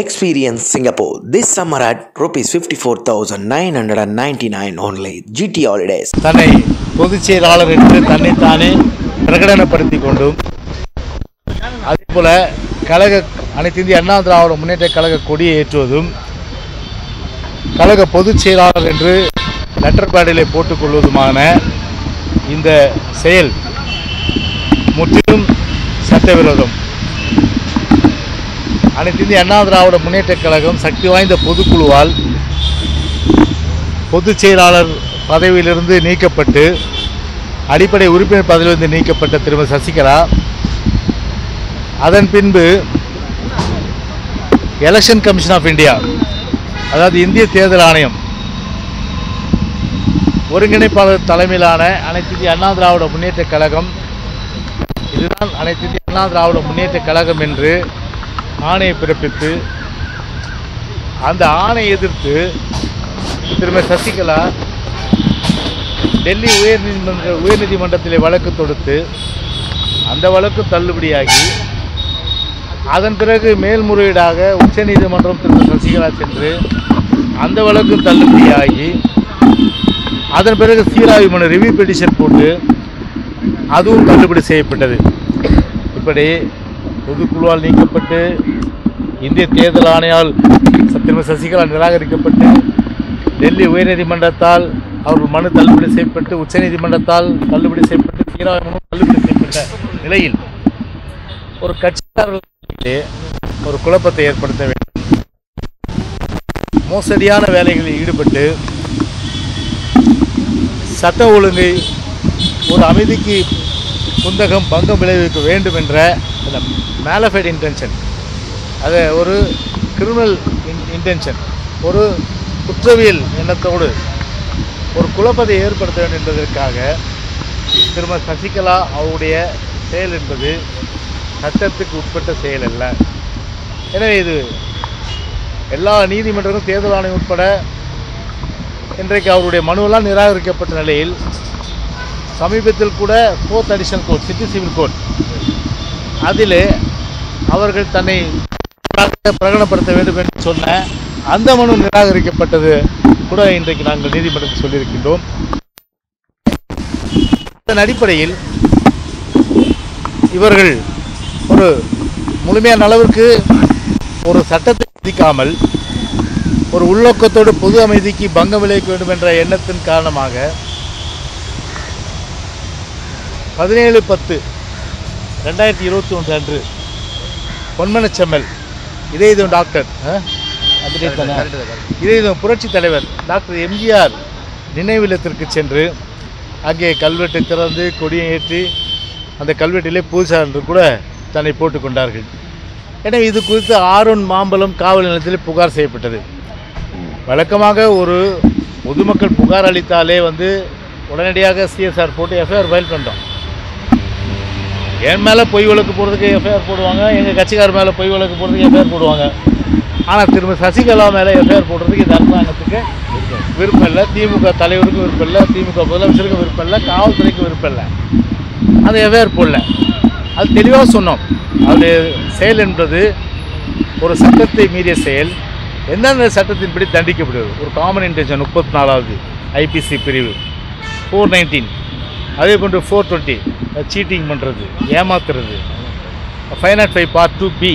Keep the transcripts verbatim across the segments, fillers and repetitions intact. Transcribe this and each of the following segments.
Experience Singapore this summer at rupees fifty-four thousand nine hundred ninety-nine only. G T Holidays. Thanai பொதுச்செயலாளர் என்று தன்னை தானே பிரகடனப்படுத்திக் கொண்டு அதுபோல கழக அனைத்து இந்திய அண்ணா திராவிட முன்னேற்ற கழக கொடியை ஏற்றுவதும் கழக பொதுச்செயலாளர் என்று லெட்டர் பேடிலே போட்டுக்கொள்வதுமான இந்த செயல் முற்றிலும் சட்டவிரோதம். அனைத்து இந்திய அண்ணா திராவிட முன்னேற்றக் கழகம் சக்தி வாய்ந்த பொதுக்குழுவால் பொதுச் செயலாளர் பதவியிலிருந்து நீக்கப்பட்டு அடிப்படை உறுப்பினர் பதவியிலிருந்து நீக்கப்பட்ட திருமதி சசிகலா அதன் பின்பு எலெக்ஷன் கமிஷன் ஆஃப் இந்தியா அதாவது இந்திய தேர்தல் ஆணையம் ஒருங்கிணைப்பாளர் தலைமையிலான அனைத்து இந்திய அண்ணா திராவிட முன்னேற்றக் கழகம் இதுதான் அனைத்து இந்திய அண்ணா திராவிட முன்னேற்றக் கழகம் என்று ஆணையை பிறப்பித்து அந்த ஆணையை எதிர்த்து திருமதி சசிகலா டெல்லி உயர்நீதிமன்ற உயர்நீதிமன்றத்திலே வழக்கு தொடுத்து அந்த வழக்கு தள்ளுபடியாகி அதன் பிறகு மேல்முறையீடாக உச்சநீதிமன்றம் திருமதி சசிகலா சென்று அந்த வழக்கு தள்ளுபடியாகி அதன் பிறகு சீராய்வு மனு ரிவ்யூ பெட்டிஷன் போட்டு அதுவும் தள்ளுபடி செய்யப்பட்டது. இப்படி பொதுக்குழுவால் நீக்கப்பட்டு இந்திய தேர்தல் ஆணையால் திருமதி சசிகலா நிராகரிக்கப்பட்டு டெல்லி உயர்நீதிமன்றத்தால் அவர்கள் மனு தள்ளுபடி செய்யப்பட்டு உச்சநீதிமன்றத்தால் தள்ளுபடி செய்யப்பட்டு சீராய்வு மனு தள்ளுபடி செய்யப்பட்ட நிலையில் ஒரு கட்சிக்காரர்களே ஒரு குழப்பத்தை ஏற்படுத்த வேண்டும். மோசடியான வேலைகளில் ஈடுபட்டு சட்ட ஒழுங்கை ஒரு அமைதிக்கு புந்தகம் பங்கம் விளைவிக்க வேண்டும் என்ற மேலஃபைட் இன்டென்ஷன், அது ஒரு கிரிமினல் இன்டென்ஷன், ஒரு குற்றவியல் எண்ணத்தோடு ஒரு குழப்பத்தை ஏற்படுத்த வேண்டும் என்பதற்காக திருமதி சசிகலா அவருடைய செயல் என்பது சட்டத்துக்கு உட்பட்ட செயல் அல்ல. எனவே இது எல்லா நீதிமன்றங்களும் தேர்தல் ஆணையம் உட்பட இன்றைக்கு அவருடைய மனுவெல்லாம் நிராகரிக்கப்பட்ட நிலையில் சமீபத்தில் கூட fourth additional court city civil court அதில் அவர்கள் தன்னை பிரகடனப்படுத்த வேண்டும் என்று சொன்ன அந்த மனு நிராகரிக்கப்பட்டது கூட இன்றைக்கு நாங்கள் நீதிமன்றத்தில் சொல்லியிருக்கின்றோம். அதன் அடிப்படையில் இவர்கள் ஒரு முழுமையான அளவிற்கு ஒரு சட்டத்தை விதிக்காமல் ஒரு உள்ளோக்கத்தோடு பொது அமைதிக்கு பங்கம் விளைவிக்க வேண்டும் என்ற எண்ணத்தின் காரணமாக பதினேழு பத்து ரெண்டாயிரத்தி இருபத்தி ஒன்று அன்று பொன்மனச்செம்மல் இதயம் டாக்டர் இதயம் புரட்சி தலைவர் டாக்டர் எம்ஜிஆர் நினைவில்லத்திற்கு சென்று அங்கே கல்வெட்டை திறந்து கொடியை ஏற்றி அந்த கல்வெட்டிலே பூசார் என்று கூட தன்னை போட்டுக்கொண்டார்கள். எனவே இது குறித்து ஆரோன் மாம்பலம் காவல் நிலையத்தில் புகார் செய்யப்பட்டது. வழக்கமாக ஒரு பொதுமக்கள் புகார் அளித்தாலே வந்து உடனடியாக சிஎஸ்ஆர் போட்டு எஃப்ஐஆர் ஃபைல் பண்ணுறோம். என் மேலே பொய் வழக்கு போடுறதுக்கு எஃப்ஐஆர் போடுவாங்க, எங்கள் கட்சிக்கார மேலே பொய் வழக்கு போடுறதுக்கு எஃப்ஐஆர் போடுவாங்க. ஆனால் திரும்ப சசிகலா மேலே எஃப்ஐஆர் போடுறதுக்கு இந்த அரசாங்கத்துக்கு விருப்பம் இல்லை, திமுக தலைவருக்கு விருப்பம் இல்லை, திமுக முதலமைச்சருக்கு விருப்பம் இல்லை, காவல்துறைக்கு விருப்பம் இல்லை, அந்த எஃப்ஐஆர் போடல. அது தெளிவாக சொன்னோம். அவருடைய செயல் என்பது ஒரு சட்டத்தை மீறிய செயல், எந்தெந்த சட்டத்தின்படி தண்டிக்கப்படுது. ஒரு காமன் இன்டென்ஷன் முப்பத்தி நாலாவது ஐபிசி பிரிவு ஃபோர் நைன்டீன் அதே போன்று ஃபோர் டுவெண்ட்டி சீட்டிங் பண்ணுறது, ஏமாத்துறது, five naught five part two B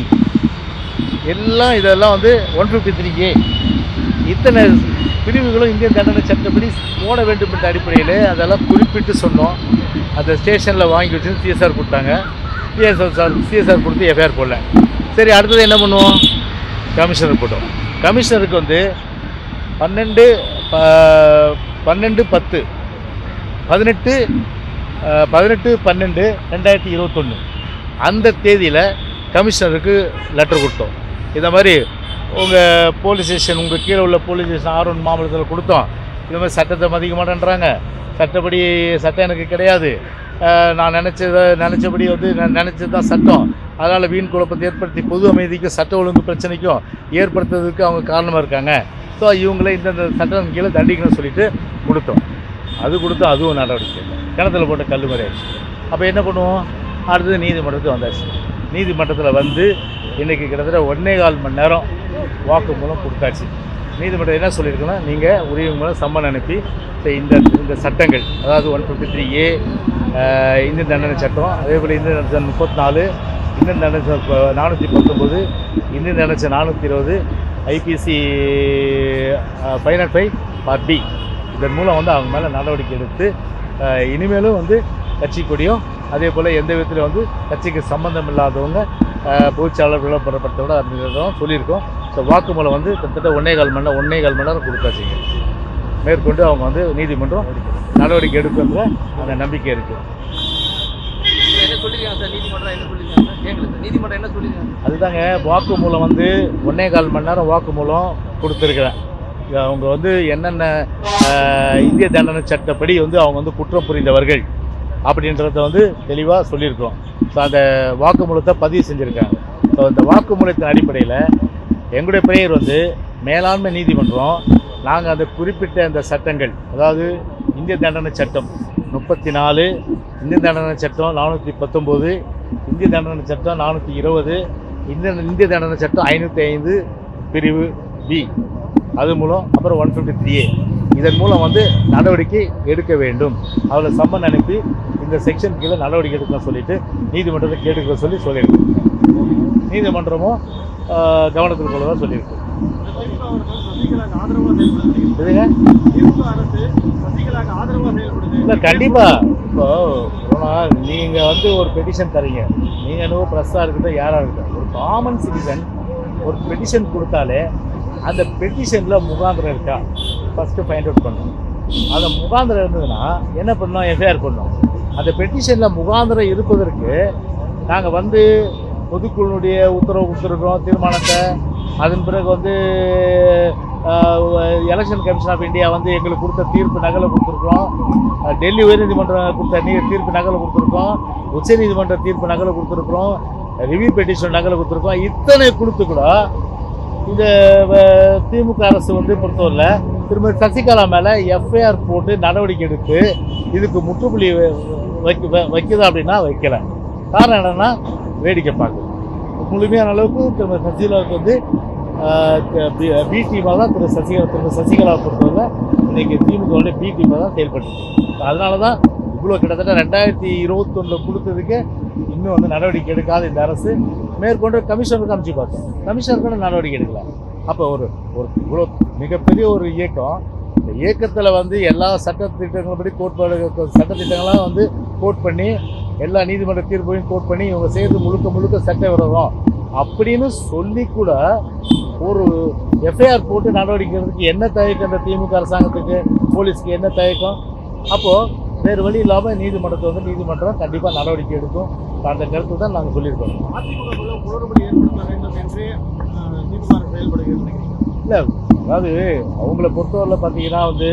எல்லாம் இதெல்லாம் வந்து ஒன் ஃபிஃப்டி த்ரீ ஏ இத்தனை பிரிவுகளும் இந்திய தண்டனை சட்டப்படி ஓட வேண்டும் என்ற அடிப்படையில் அதெல்லாம் குறிப்பிட்டு சொன்னோம். அந்த ஸ்டேஷனில் வாங்கி வச்சு சிஎஸ்ஆர் கொடுத்தாங்க. சிஎஸ்ஆர் சிஎஸ்ஆர் கொடுத்து எஃப்ஐஆர் போடல. சரி, அடுத்தது என்ன பண்ணுவோம்? கமிஷனர் போட்டோம். கமிஷனருக்கு வந்து பன்னெண்டு பன்னெண்டு பத்து பதினெட்டு பதினெட்டு பன்னெண்டு ரெண்டாயிரத்தி இருபத்தொன்று அந்த தேதியில் கமிஷனருக்கு லெட்டர் கொடுத்தோம். இதை மாதிரி உங்கள் போலீஸ் ஸ்டேஷன் உங்கள் கீழே உள்ள போலீஸ் ஸ்டேஷன் ஆரோன் மாவட்டத்தில் கொடுத்தோம். இது மாதிரி சட்டத்தை மதிக்க மாட்டேன்றாங்க, சட்டப்படி சட்டம் எனக்கு கிடையாது, நான் நினச்சதை நினச்சபடி வந்து நான் நினச்சது தான் சட்டம், அதனால் வீண் குழப்பத்தை ஏற்படுத்தி பொது அமைதிக்கும் சட்ட ஒழுங்கு பிரச்சனைக்கும் ஏற்படுத்துறதுக்கு அவங்க காரணமாக இருக்காங்க. ஸோ இவங்களே இந்தந்த சட்டம் கீழே தண்டிக்கணும்னு சொல்லிட்டு கொடுத்தோம். அது கொடுத்து அதுவும் நடவடிக்கை கிணத்துல போட்ட கல் முறை. அப்போ என்ன பண்ணுவோம்? அடுத்தது நீதிமன்றத்துக்கு வந்தாச்சு. நீதிமன்றத்தில் வந்து இன்றைக்கி கிட்டத்தட்ட ஒன்றே கால் மணி நேரம் வாக்கு மூலம் கொடுத்தாச்சு. நீதிமன்றம் என்ன சொல்லியிருக்குன்னா, நீங்கள் உரிய மூலம் சம்மன் அனுப்பி இந்த இந்த சட்டங்கள், அதாவது ஒன் ஃபிஃப்டி த்ரீ ஏ இந்திய தண்டனை சட்டம், அதேபோல் இந்திய தண்டனை முப்பத்தி நாலு, இந்திய தண்டனை நானூற்றி பத்தொம்போது, இந்திய தண்டனை நானூற்றி இருபது, IPC five naught five part B, இதன் மூலம் வந்து அவங்க மேலே நடவடிக்கை எடுத்து இனிமேலும் வந்து கட்சி கொடியும் அதே போல் எந்த விதத்தில் வந்து கட்சிக்கு சம்பந்தம் இல்லாதவங்க பொதுச்சாளர்களாக பெறப்பட்டவங்க அப்படின்றதும் சொல்லியிருக்கோம். ஸோ வாக்குமூலம் வந்து கிட்டத்தட்ட ஒன்றே கால் மணி நேரம் ஒன்றே கால் மணி நேரம் கொடுத்தாச்சுங்க. மேற்கொண்டு அவங்க வந்து நீதிமன்றம் நடவடிக்கை எடுக்கின்ற அந்த நம்பிக்கை இருக்குது. அதுதாங்க வாக்குமூலம் வந்து ஒன்றே கால் மணி நேரம் வாக்குமூலம் கொடுத்துருக்குறேன். அவங்க வந்து என்னென்ன இந்திய தண்டனை சட்டப்படி வந்து அவங்க வந்து குற்றம் புரிந்தவர்கள் அப்படின்றத வந்து தெளிவாக சொல்லியிருக்கிறோம். ஸோ அந்த வாக்குமூலத்தை பதிவு செஞ்சுருக்காங்க. ஸோ அந்த வாக்குமூலத்தின் அடிப்படையில் எங்களுடைய பெயர் வந்து மேலாண்மை நீதிமன்றம் நாங்கள் அந்த குறிப்பிட்ட அந்த சட்டங்கள், அதாவது இந்திய தண்டனை சட்டம் முப்பத்தி நாலு, இந்திய தண்டனை சட்டம் நானூற்றி பத்தொம்போது, இந்திய தண்டனை சட்டம் நானூற்றி இருபது, இந்திய இந்திய தண்டனை சட்டம் ஐநூற்றி ஐந்து பிரிவு பி, அது மூலம் அப்புறம் ஒன் ஃபிஃப்டி த்ரீ ஏ, இதன் மூலம் வந்து நடவடிக்கை எடுக்க வேண்டும். அவளை சம்மன் அனுப்பி இந்த செக்ஷன் கீழே நடவடிக்கை எடுக்கணும்னு சொல்லிவிட்டு நீதிமன்றத்தை கேட்டுக்க சொல்லி சொல்லியிருக்கு. நீதிமன்றமும் கவனத்தில் கொள்ளதாக சொல்லியிருக்கு. இல்லை கண்டிப்பாக இப்போ ஆனால் நீங்கள் வந்து ஒரு பெட்டிஷன் தரீங்க, நீங்கள் என்னவோ ப்ரெஸ்ஸாக இருக்கட்டும் யாராக இருக்கட்டும் ஒரு காமன் சிட்டிசன் ஒரு பெட்டிஷன் கொடுத்தாலே அந்த பெட்டிஷனில் முகாந்திரம் இருக்கா ஃபஸ்ட்டு ஃபைண்ட் அவுட் பண்ணணும். அந்த முகாந்திரம் இருந்ததுன்னா என்ன பண்ணோம், எஃப்ஐஆர் பண்ணோம். அந்த பெட்டிஷனில் முகாந்திரம் இருப்பதற்கு நாங்கள் வந்து பொதுக்குழுனுடைய உத்தரவு கொடுத்துருக்குறோம், தீர்மானத்தை. அதன் பிறகு வந்து எலெக்ஷன் கமிஷன் ஆஃப் இந்தியா வந்து எங்களுக்கு கொடுத்த தீர்ப்பு நகலை கொடுத்துருக்கோம், டெல்லி உயர்நீதிமன்றம் கொடுத்த நீ தீர்ப்பு நகலை கொடுத்துருக்கோம், உச்சநீதிமன்ற தீர்ப்பு நகலை கொடுத்துருக்குறோம், ரிவ்யூ பெட்டிஷன் நகலை கொடுத்துருக்கோம். இத்தனை கொடுத்து கூட இந்த திமுக அரசு வந்து பொறுத்தவரை திரும்ப சசிகலா மேலே எஃப்ஐஆர் போட்டு நடவடிக்கை எடுத்து இதுக்கு முற்றுப்புள்ளி வைக்க வைக்குது அப்படின்னா வைக்கல. காரணம் என்னென்னா வேடிக்கை பார்க்குது. முழுமையான அளவுக்கு திரும்ப சசிகலாவுக்கு வந்து பி டீமாக தான் திரு சசிகலா திரும்ப சசிகலாவை பொறுத்தவரை இன்றைக்கி திமுகவுடைய பி டீமாக தான் செயல்படுது. அதனால தான் இவ்வளோ கிட்டத்தட்ட ரெண்டாயிரத்தி இருபத்தொன்னில் கொடுத்ததுக்கு இன்னும் வந்து நடவடிக்கை எடுக்காத இந்த அரசு மேற்கொண்டு கமிஷனருக்கு அனுப்பிச்சு பார்த்தோம், கமிஷனருக்கு நடவடிக்கை எடுக்கல. அப்போ ஒரு ஒரு இவ்வளோ மிகப்பெரிய ஒரு இயக்கம், இந்த இயக்கத்தில் வந்து எல்லா சட்டத்திட்டங்களும் படி கோட் சட்டத்திட்டங்களாம் வந்து கோட் பண்ணி எல்லா நீதிமன்ற தீர்ப்பையும் கோட் பண்ணி இவங்க செய்கிறது முழுக்க முழுக்க சட்ட விரோதம் அப்படின்னு சொல்லி கூட ஒரு எஃப்ஐஆர் போட்டு நடவடிக்கை எடுக்கிறதுக்கு என்ன தயக்கம் இந்த திமுக அரசாங்கத்துக்கு, போலீஸ்க்கு என்ன தயக்கம்? அப்போது வேறு வழி இல்லாமல் நீதிமன்றத்தை வந்து நீதிமன்றம் கண்டிப்பாக நடவடிக்கை எடுக்கும். அந்த கருத்து தான் நாங்கள் சொல்லியிருக்கோம். இல்லை அதாவது அவங்கள பொறுத்தவரையில் பார்த்தீங்கன்னா வந்து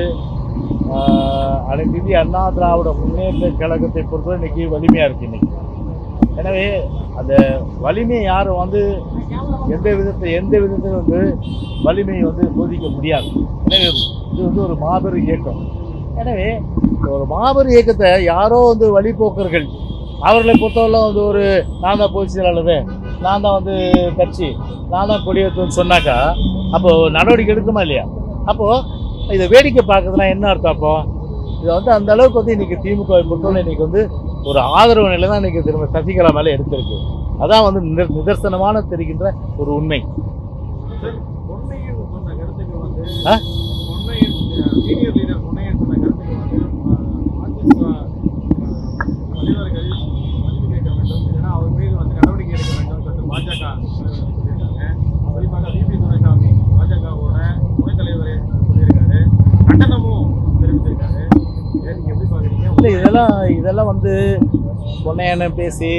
அனைத்து இந்திய அண்ணா திராவிட முன்னேற்ற கழகத்தை பொறுத்தவரை இன்றைக்கி வலிமையாக இருக்குது. இன்றைக்கி எனவே அந்த வலிமையை யாரும் வந்து எந்த விதத்தை எந்த விதத்தில் வந்து வலிமையை வந்து போதிக்க முடியாது. எனவே இது வந்து ஒரு மாபெரும் இயக்கம். எனவே ஒரு மாபெரும் இயக்கத்தை யாரோ வந்து வழிபோக்கர்கள் அவர்களை பொறுத்தவரை வந்து ஒரு நான் தான் பொதுச் செயலாளர், நான் தான் வந்து கட்சி, நான் தான் கொடியேற்றுன்னு சொன்னாக்கா அப்போது நடவடிக்கை எடுக்குமா இல்லையா? அப்போது இதை வேடிக்கை பார்க்குறதுனா என்ன அர்த்தம்? அப்போ இதை வந்து அந்த அளவுக்கு வந்து இன்றைக்கி திமுகவை பொறுத்தவரை இன்றைக்கி வந்து ஒரு ஆதரவு நிலை தான் இன்றைக்கி திரும்ப சசிகலா மேலே எடுத்திருக்கு. அதான் வந்து நிதர்சனமான தெரிகின்ற ஒரு உண்மை. ஆ இதெல்லாம் இதெல்லாம் வந்து பொன்னையான பேசி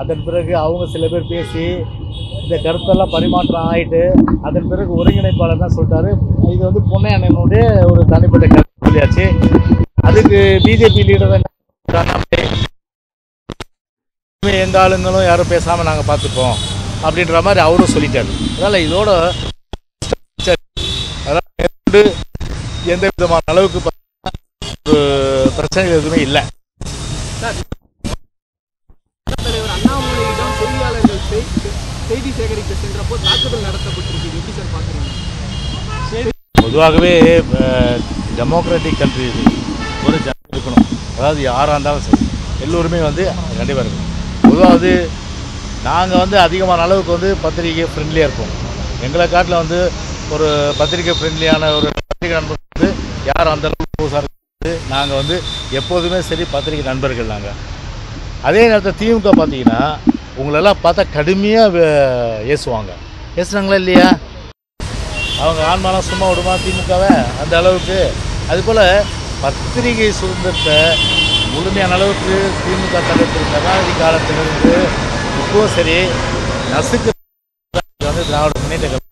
அதன் பிறகு அவங்க சில பேர் பேசி இந்த கருத்தெல்லாம் பரிமாற்றம் ஆகிட்டு அதன் பிறகு ஒருங்கிணைப்பாளர் தான் சொல்லிட்டாரு. இது வந்து பொன்னையானனுடைய ஒரு தனிப்பட்ட கருத்து சொல்லியாச்சு. அதுக்கு பிஜேபி லீடர் எந்த ஆளுங்களும் யாரும் பேசாமல் நாங்கள் பார்த்துப்போம் அப்படின்ற மாதிரி அவரும் சொல்லிட்டாரு. அதனால் இதோட எந்த விதமான அளவுக்கு ஒரு பிரச்சனைகள் எதுவுமே இல்லை. பொதுவாகவே டெமோக்ராட்டிக் கண்ட்ரி ஒரு ஜனம் இருக்கணும், அதாவது யாராக இருந்தாலும் சரி எல்லோருமே வந்து கண்டிப்பாக இருக்கணும். பொதுவாக நாங்கள் வந்து அதிகமான அளவுக்கு வந்து பத்திரிகை ஃப்ரெண்ட்லியாக இருப்போம். எங்களை காட்டில் வந்து ஒரு பத்திரிகை ஃப்ரெண்ட்லியான ஒரு பத்திரிகை நண்பர்கள் வந்து யார் அந்தளவுக்கு நாங்கள் வந்து எப்போதுமே சரி பத்திரிகை நண்பர்கள் நாங்கள். அதே நேரத்தில் திமுக பார்த்தீங்கன்னா உங்களெல்லாம் பார்த்தா கடுமையாக ஏசுவாங்க, ஏசுனாங்களா இல்லையா? அவங்க ஆன்மாலாம் சும்மா விடுமா திமுகவை அந்த அளவுக்கு? அதுபோல் பத்திரிகை சுதந்திரத்தை முழுமையான அளவுக்கு திமுக தலைவர் கருணாநிதி காலத்திலிருந்து இப்போது சரி நசுக்கு வந்து திராவிட முன்னேற்ற கழகம்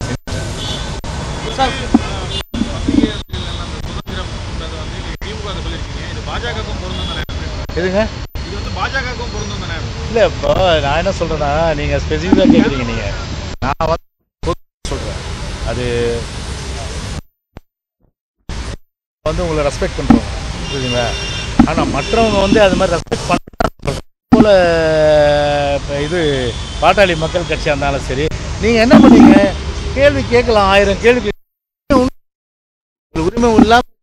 எதுங்க இல்லை. இப்போ நான் என்ன சொல்கிறேன்னா நீங்கள் ஸ்பெசிஃபிக்காக கேட்குறீங்க, நீங்கள் நான் வந்து சொல்கிறேன் அது வந்து உங்களை ரெஸ்பெக்ட் பண்ணுறோம் புரியுதுங்களா? ஆனால் மற்றவங்க வந்து அது மாதிரி ரெஸ்பெக்ட் பண்ண போல் இப்போ இது பாட்டாளி மக்கள் கட்சியாக இருந்தாலும் சரி நீங்கள் என்ன பண்ணீங்க, கேள்வி கேட்கலாம், ஆயிரம் கேள்வி உரிமை இல்லாமல்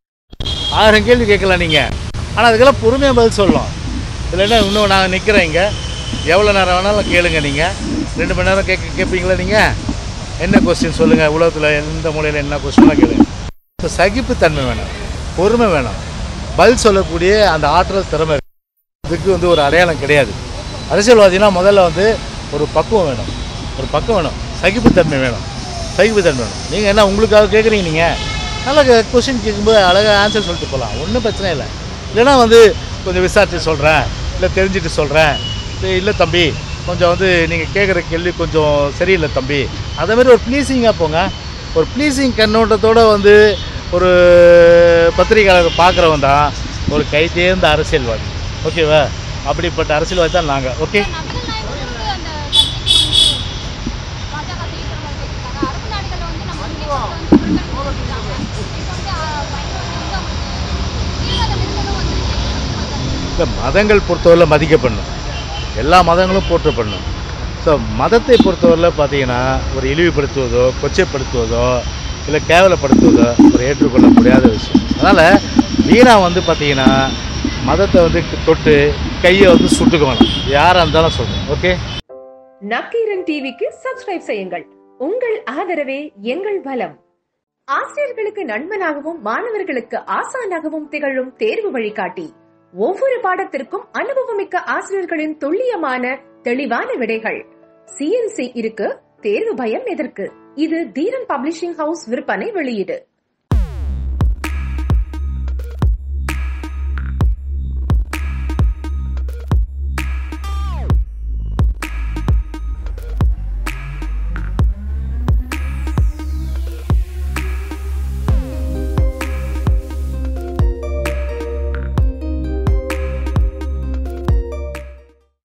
ஆயிரம் கேள்வி கேட்கலாம் நீங்கள், ஆனால் அதுக்கெல்லாம் பொறுமையாக பதில் சொல்லலாம். இல்லைன்னா இன்னும் நாங்கள் நிற்கிறேன் இங்கே, எவ்வளோ நேரம் வேணாலும் கேளுங்க, நீங்கள் ரெண்டு மணி நேரம் கேட்க கேட்பீங்களா? நீங்கள் என்ன கொஸ்டின் சொல்லுங்கள், உலகத்தில் எந்த மூலையில் என்ன கொஸ்டின்லாம் கேளுங்க. ஸோ சகிப்புத்தன்மை வேணும், பொறுமை வேணும், பதில் சொல்லக்கூடிய அந்த ஆற்றல் திறமை இதுக்கு வந்து ஒரு அடையாளம் கிடையாது. அரசியல்வாதினா முதல்ல வந்து ஒரு பக்குவம் வேணும், ஒரு பக்கம் வேணும், சகிப்புத்தன்மை வேணும், சகிப்புத்தன்மை வேணும். நீங்கள் என்ன உங்களுக்காக கேட்குறீங்க, நீங்கள் நல்லா கொஸ்டின் கேட்கும்போது அழகாக ஆன்சர் சொல்லிட்டு போகலாம், ஒன்றும் பிரச்சனை இல்லை. இல்லைனா வந்து கொஞ்சம் விசாரிச்சு சொல்கிறேன், இல்லை தெரிஞ்சுட்டு சொல்கிறேன், இல்லை தம்பி கொஞ்சம் வந்து நீங்கள் கேட்குற கேள்வி கொஞ்சம் சரியில்லை தம்பி, அதே மாதிரி ஒரு ப்ளீஸிங்காக போங்க. ஒரு ப்ளீஸிங் கண்ணோட்டத்தோடு வந்து ஒரு பத்திரிகையாளர் பார்க்குறவன் தான் ஒரு கை தேர்ந்த அரசியல்வாதி, ஓகேவா? அப்படிப்பட்ட அரசியல்வாதி தான் நாங்கள், ஓகே? இல்லை, மதங்கள் பொறுத்தவரையில் மதிக்கப்படணும், எல்லா மதங்களும் போற்றப்படணும். ஸோ மதத்தை பொறுத்தவரையில் பார்த்தீங்கன்னா ஒரு இழிவுபடுத்துவதோ கொச்சைப்படுத்துவதோ இல்லை கேவலப்படுத்துவதோ ஒரு ஏற்றுக்கொள்ள முடியாத விஷயம். அதனால் வீணாக வந்து பார்த்தீங்கன்னா மதத்தை வந்து தொட்டு கையை வந்து சுட்டுக்கணும், யாராக இருந்தாலும் சொல்லுங்கள், ஓகே? நக்கீரன் டிவிக்கு சப்ஸ்கிரைப் செய்யுங்கள், உங்கள் ஆதரவே எங்கள் பலம். ஆசிரியர்களுக்கு நண்பனாகவும் மாணவர்களுக்கு ஆசானாகவும் திகழும் தேர்வு வழிகாட்டி. ஒவ்வொரு பாடத்திற்கும் அனுபவமிக்க ஆசிரியர்களின் துல்லியமான தெளிவான விடைகள். சிஎன்சி இருக்கு, தேர்வு பயம் எதற்கு? இது தீரன் பப்ளிஷிங் ஹவுஸ் விற்பனை வெளியீடு.